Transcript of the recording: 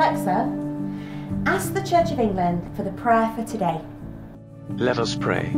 Alexa, ask the Church of England for the prayer for today. Let us pray.